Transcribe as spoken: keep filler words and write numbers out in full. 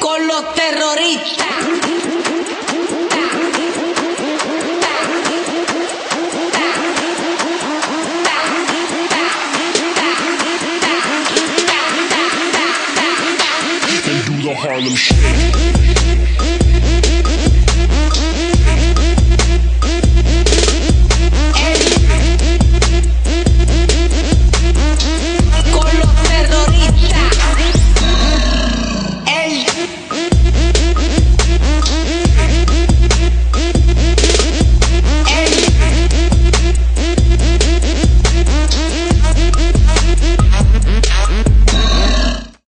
con los terroristas. Harlem Shake.